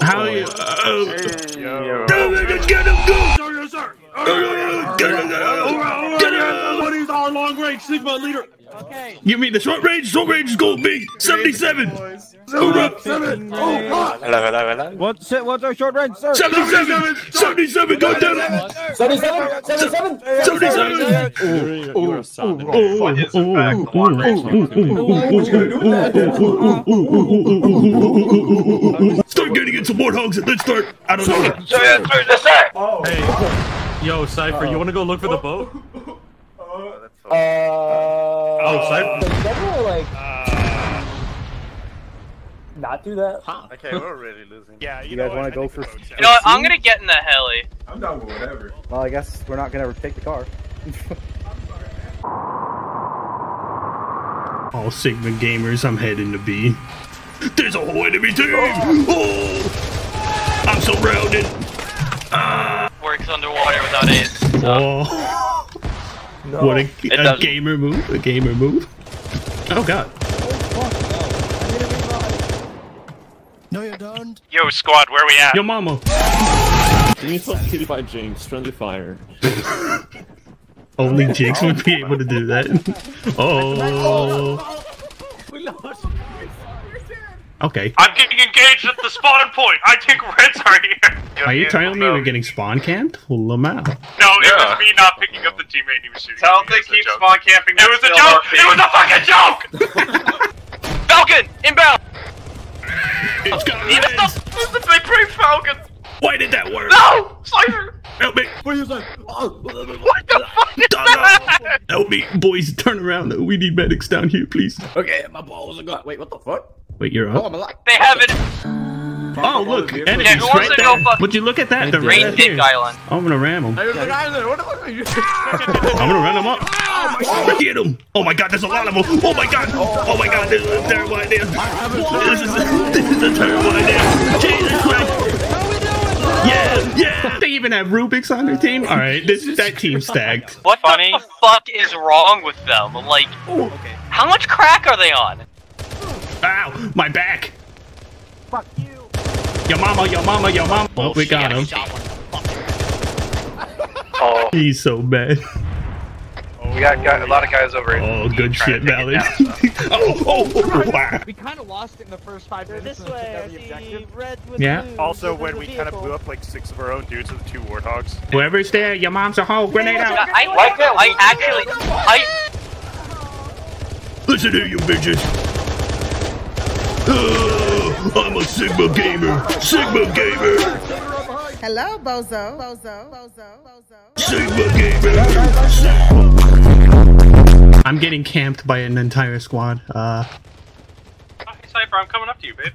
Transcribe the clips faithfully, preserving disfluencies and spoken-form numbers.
Oh, how boy. You? Oh, yo. Get him, go! Sir, sir! Get him! What is our long range Sigma leader? Okay. Give me the short range. Short range is gold me. seventy-seven. seventy-seven. Oh, hello, hello, hello. What's it? What's our short range, sir? seventy-seven. seventy-seven. Go down. seventy-seven. seventy-seven. seventy-seven. You're a son. What is the fact? Long range. Who's gonna do that? Start getting into Warthogs and then start. I don't know. Hey, yo, Cypher, you want to go look for the boat? Uh, oh, Cypher. Does Cypher like uh, not do that? Huh. Okay, we're already losing. Yeah, you, you guys want to go for? Go you know what? I'm gonna get in the heli. I'm done with whatever. Well, I guess we're not gonna ever take the car. I'm sorry, man. All Sigma gamers, I'm heading to B. There's a whole enemy team. Oh, oh! I'm surrounded. Uh, Works underwater without it. Oh. oh. No. What a, a gamer move! A gamer move! Oh god! No, you don't. Yo, squad, where we at? Yo, mama. You're so killed by Jinx. Friendly fire. Only Jinx would be able to do that. Oh. We lost. Okay. I'm getting engaged at the spawn point. I think Reds are here. Are yeah, you yeah, telling me know. We're getting spawn camped? Pull them out. No, it yeah. was me not picking up the teammate he was shooting. Tell him they keep spawn camping. It was a joke. It was a fucking joke. Falcon inbound. It's got Even Reds. The, the big brave Falcon. Why did that work? No, Cypher. Help me. What, you like? Oh, what the fuck is that? Help me, boys. Turn around. We need medics down here, please. Okay, my balls are gone. Wait, what the fuck? Wait, you're up. Oh, they have it. Oh, look, enemies yeah, right there. Would you look at that? The rain dick island. I'm gonna ram them. I'm gonna run them up. Oh my god. Get them. Oh my god, there's a lot of them. Oh my god. Oh my god, this is a terrible idea. This is a, this is a terrible idea. Jesus Christ. Yeah, yeah. They even have Rubik's on their team. All right, this that team's stacked. What Funny. the fuck is wrong with them? Like, Ooh. how much crack are they on? Ow! My back! Fuck you! Yo mama, yo mama, yo mama! Oh, we got him. Oh. He's so bad. Oh, we got, got a lot of guys over here. Oh, good shit, Valley. So. oh, oh, oh, wow. We kind of lost it in the first five minutes. This way, yeah. Also, when we kind of blew up like six of our own dudes with two Warthogs. Whoever's there, your mom's a hoe. Grenade out! I, I, I actually... I... Listen here, you bitches. Oh, I'm a Sigma gamer. Sigma gamer. Hello, bozo. Bozo. Bozo. Bozo. Sigma gamer. I'm getting camped by an entire squad. Uh. Hi, Cypher. I'm coming up to you, babe.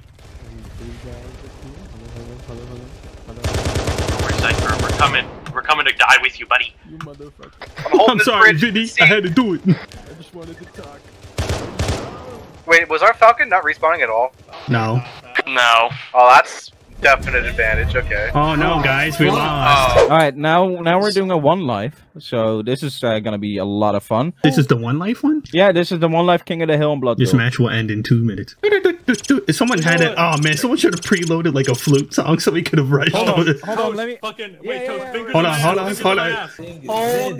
We're Cypher. We're coming. We're coming to die with you, buddy. You motherfucker. I'm, I'm sorry, Vinny. I had to do it. I just wanted to talk. Wait, was our Falcon not respawning at all? No. No. Oh, that's definite advantage. Okay. Oh no, guys, we lost. Oh. All right, now now we're doing a one life, so this is uh, gonna be a lot of fun. This is the one life one? Yeah, this is the one life King of the Hill and Blood. This Duel. match will end in two minutes. Someone had it. Oh man, someone should have preloaded like a flute song so we could have rushed. Hold on, on. hold on, let me. Fucking wait, yeah, yeah, yeah. Hold on, hold on, hold on. Oh.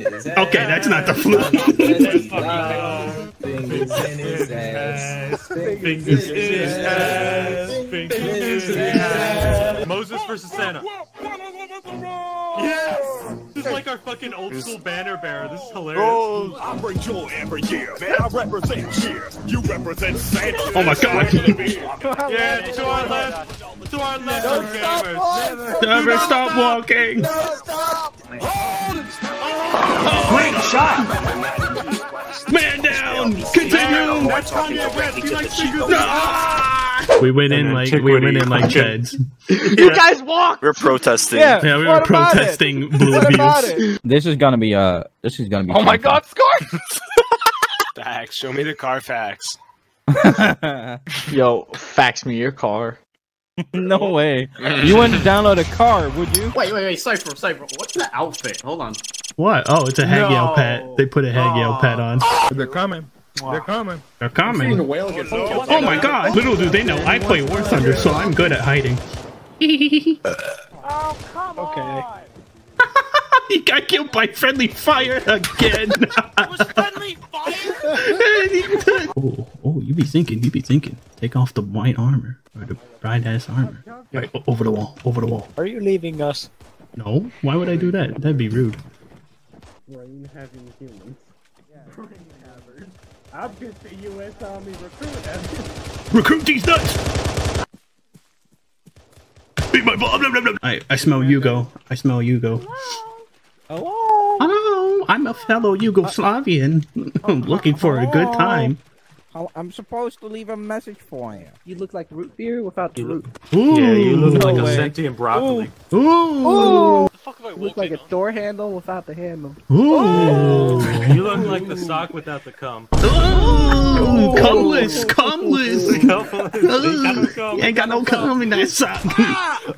Okay, that's not the flute. Fingers in his ass. Fingers in his ass. Fingers in his ass. Moses versus Santa. Yes! This is like our fucking old school banner bearer. This is hilarious. Oh, I bring joy every year. Man, I represent cheers. You represent Santa. Oh my god. Yeah, to our left. To our left. Never stop walking. Never stop. Hold it. Great shot. Man down! Continue! We went in like we went in like Jeds. You guys walked! We're protesting. Yeah, yeah we were protesting blue views. This is gonna be uh this is gonna be Oh my god, Scar! Facts, show me the car facts. Yo, fax me your car. No way. You wouldn't download a car, would you? Wait, wait, wait, Cypher, Cypher, what's that outfit? Hold on. What? Oh, it's a Haggyal no. pet. They put a Haggyal oh. pet on. They're coming. Wow. They're coming. They're coming. The whale oh, oh my god! Little do they know, I play War Thunder, so I'm good at hiding. Oh, come okay. on! He got killed by friendly fire again! It was friendly fire? oh, oh, you be thinking, you be thinking. Take off the white armor, or the bright-ass armor. Right, over the wall, over the wall. Are you leaving us? No, why would I do that? That'd be rude. Brain-having humans. Yeah, brain-havers. I'm just a U S Army recruit. Recruit these nuts! Eat my blah, blah, blah, blah. I, I smell Yugo. I smell Yugo. Hello? Hello? Hello? I'm a fellow Yugoslavian. I'm looking for Hello? a good time. I'm supposed to leave a message for you. You look like root beer without the root. Ooh, yeah, you look no like way. a sentient broccoli. Ooh! Ooh. Ooh. You look like a door handle without the handle. Ooh! You look like the sock without the cum. Ooh! Cumless! Cumless! Cumless! Ain't got no cum in that sock.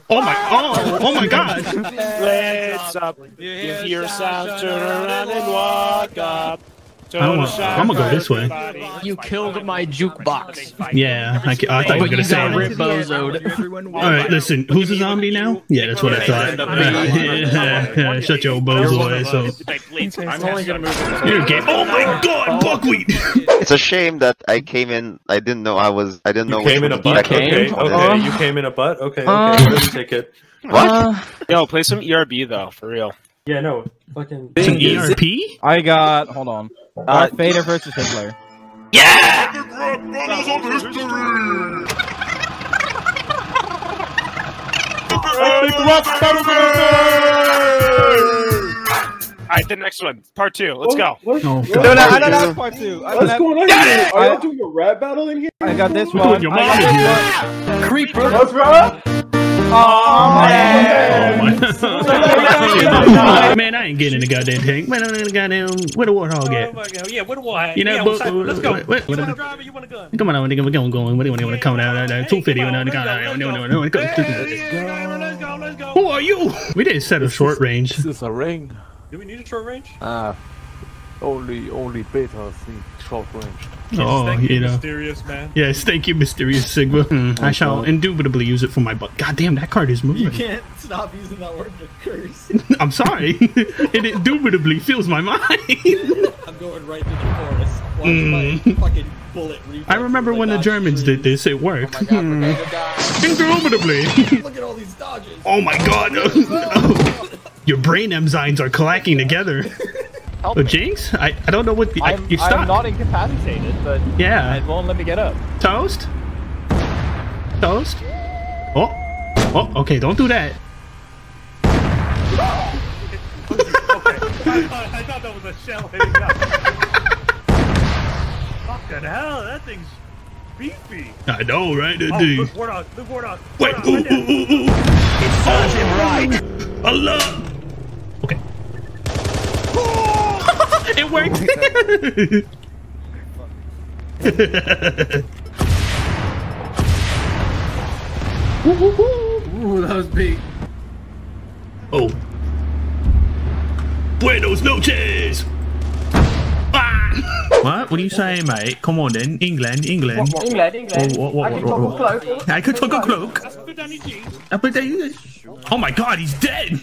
Oh my! Oh! Oh my God! Let's up. You hear your sound, turn around and walk up. I don't want, I'm gonna go this way. You killed my jukebox. Yeah, I, I thought you were gonna say it. Alright, listen, who's a zombie now? Yeah, that's what I thought. Uh, shut your bozo ass up. You're gay. Oh my God, buckwheat! It's a shame that I came in, I didn't know I was, I didn't know. You came in a butt? Okay, okay, you came in a butt? Okay, okay, where's the ticket? What? Yo, play some E R B though, for real. Yeah, no, fucking... E R P? I got... hold on. Uh, Fader versus Hitler. Yeah! Alright, the next one. Part two. Let's go. What? No, no, no, I don't have part two. I don't What's have... going on here? Are you doing a rap battle in here? I got this one. Your mom is here. Creeper. What's wrong? Oh man! Oh, man. Man, I ain't getting in the goddamn tank. Man, I ain't in the goddamn. Where the Warthog at? Oh my God. Yeah, where the Warthog? You know, yeah, but, let's go. What, what, you want to drive or you want to gun? Come on, I want to go. Going, going. What do you want? You want to come out? two fifty. No, no, no, no, no. Let's go. Let's go. Who are you? We didn't set a short range. This is a ring. Do we need a short range? Ah. Only, only beta think short range. Oh, thank you, you know. mysterious man. Yes, thank you, mysterious Sigma. Mm, I shall indubitably use it for my butt. God damn, that card is moving. You can't stop using that word to curse. I'm sorry. It indubitably fills my mind. I'm going right through the forest. Watch mm. my fucking bullet I remember when the Germans trees. did this. It worked. Oh my God, mm. Indubitably. Look at all these dodges. Oh my God. Your brain enzymes are clacking together. Help oh, Jinx? I, I don't know what the- I'm, I, you're stuck. I'm not incapacitated, but yeah. It won't let me get up. Toast? Toast? Oh. Oh, okay, don't do that. Okay, I, thought, I thought that was a shell hitting up. Fucking hell, that thing's beefy. I know, right? Oh, look, Wardoc, look, Wardoc. Wait, ooh, right ooh, ooh, ooh, ooh. It serves him right. Allah! It worked! Ooh, that was big. Oh. Buenos noches! Ah. What? What do you say, mate? Come on then. England, England. What, what? England, England. Oh, what, what, I can what, talk what, a cloak. I could talk a cloak. I put down your jeans. I put down your jeans. Oh my God, he's dead!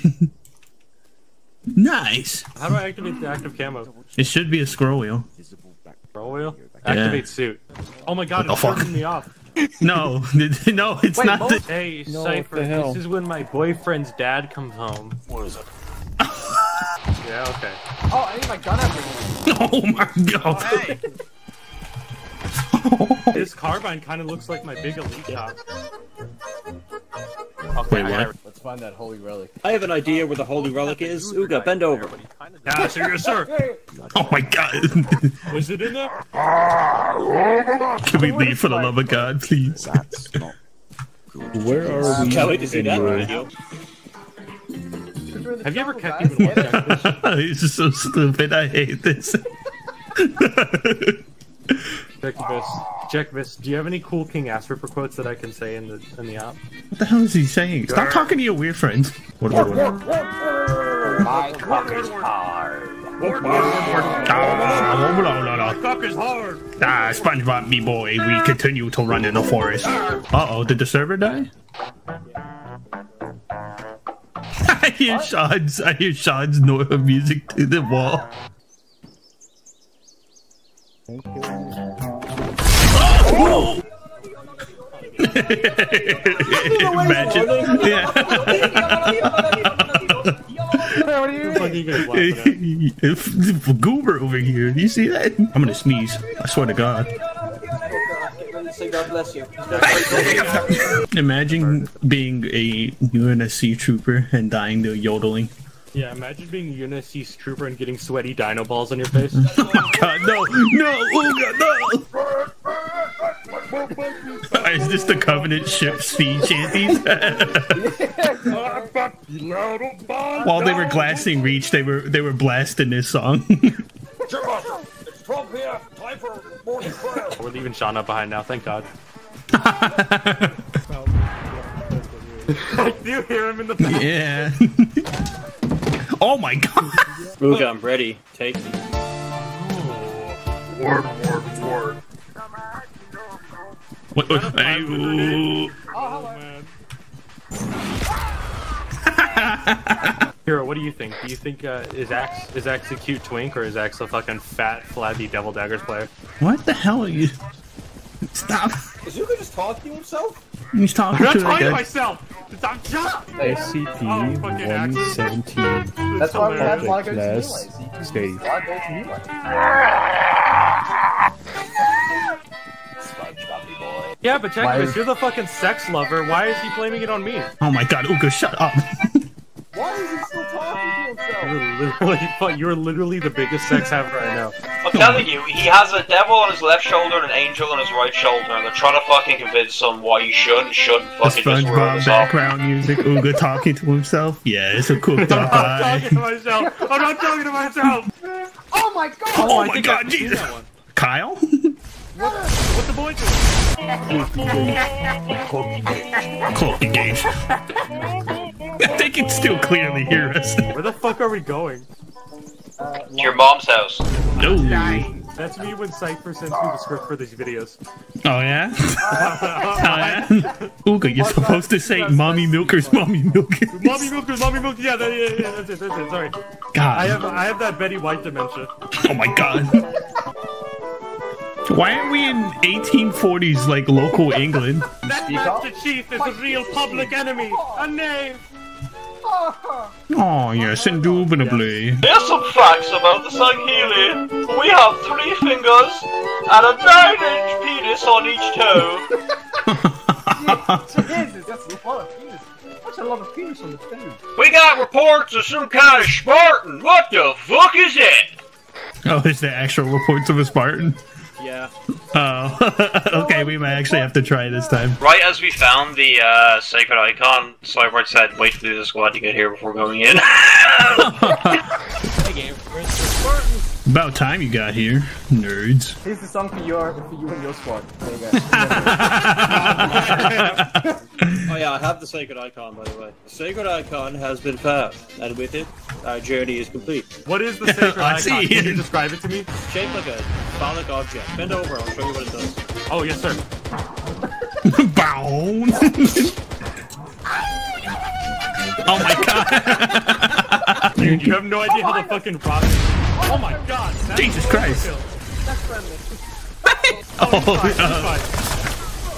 Nice. How do I activate the active camo? It should be a scroll wheel. Scroll wheel? Activate yeah. suit. Oh my God, it's fucking me off. No, no, it's Wait, not the- Hey, no, Cypher, this is when my boyfriend's dad comes home. What is it? Yeah, okay. Oh, I need my gun out. Oh my God. Oh, hey. This carbine kind of looks like my big elite cop. Okay, Wait, what? Let's find that holy relic. I have an idea where the holy relic is. Uga, bend over. Yes, sir. Oh my God. Was it in there? Can we leave for the love of God, please? That's not good. Where are we? Can't wait to see that video. Have you ever kept even one check? This is so stupid. I hate this. Check this. Check this. Do you have any cool King Asperper quotes that I can say in the in the app? What the hell is he saying? Stop talking to your weird friends. What what? My cock is hard. My cock is hard. Ah, SpongeBob, me boy. We continue to run in the forest. Uh oh, did the server die? hear Shad's, I hear Shad's note of music to the wall. Thank you. Oh! Oh! Imagine. Yeah. Goober over here. Do you see that? I'm gonna sneeze. I swear to God. Say God bless you. Imagine being a U N S C trooper and dying to yodeling. Yeah, imagine being a U N S C trooper and getting sweaty dino balls on your face. Oh God, no, no, oh God, no. Is this the Covenant ship sea shanties? While they were glassing Reach, they were they were blasting this song. We're leaving Shauna behind now, thank God. I do hear him in the back. Yeah. Oh my God. Ruga, I'm ready. Take me. Warp, warp, warp. What? Oh, hello. Oh, Hero, what do you think? Do you think uh, is Axe is Axe a cute twink or is Axe a fucking fat, flabby Devil Daggers player? What the hell are you? Stop! Is Yugo just talking to himself? He's talking I'm to not talking to myself. I'm just. S C P one seventeen. That's why we have a lot of guys to Yeah, but check this, you're the fucking sex lover, why is he blaming it on me? Oh my God, Ugo, shut up. Why is he still talking to himself? You're literally, you're literally the biggest sex haver right now. I'm telling you, he has a devil on his left shoulder and an angel on his right shoulder, and they're trying to fucking convince him why he shouldn't, shouldn't fucking just roll this off. Background music, Ugo talking to himself? Yeah, it's a cool guy. I'm not talking to myself! I'm not talking to myself! Oh my God! Oh, oh my God, Jesus! Kyle? What, what the boy doing? Cloak engaged. They can still clearly hear us. Where the fuck are we going? Uh, Your mom's house. No. That's me when Cypher sends me the script for these videos. Oh yeah? Oh yeah? Uga, you're supposed to say mommy milkers, mommy milkers. Mommy milkers, mommy milkers. Yeah, that, yeah, yeah, that's it, that's it, sorry. God. I have, I have that Betty White dementia. Oh my God. Why are we in eighteen forties, like, local England? That Master Chief is a real public enemy, a knave! Oh yes, indubitably. Here's some facts about the Sangheli. We have three fingers and a nine inch penis on each toe. Jesus, that's a lot of penis. That's a lot of penis on the toe. We got reports of some kind of Spartan. What the fuck is that? Oh, is that actual reports of a Spartan? Yeah. Oh. Okay, we might actually have to try this time. Right as we found the uh, sacred icon, Cyborg said, wait through the squad to get here before going in. Okay, where's the Spartans? About time you got here, nerds. Here's the song for, your, for you and your squad. There you go. Oh yeah, I have the sacred icon, by the way. The sacred icon has been found, and with it, our journey is complete. What is the sacred icon? See. Can you describe it to me? Shaped like a phallic object. Bend over, I'll show you what it does. Oh, yes, sir. Bound. Oh my God. Dude, you have no idea oh, how the fucking rock is. Oh my God. Jesus Christ. That's friendly. Oh, oh he's fine, uh, he's fine.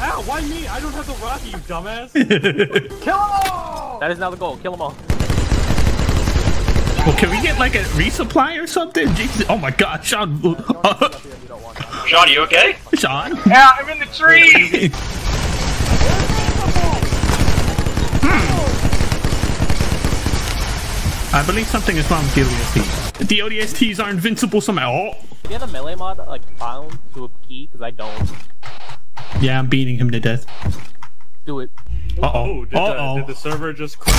Ow, why me? I don't have the rock, you dumbass. Kill them all. That is now the goal. Kill them all. Well, can we get like a resupply or something? Jesus. Oh my God, Sean. Uh, Sean, are you okay? Sean? Yeah, I'm in the tree! hmm. I believe something is wrong with the O D S T. The O D S Ts are invincible somehow. Do you have a melee mod that like bound to a key? Because I don't. Yeah, I'm beating him to death. Do it. Uh-oh. Did, uh-oh. Did the server just crash?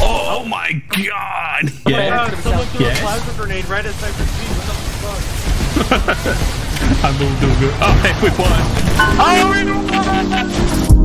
Oh, oh my God! Yeah. Oh, someone threw yes. a plasma grenade right at Cypher C. What the fuck? I moved over. Oh, hey, we won! Oh, we won!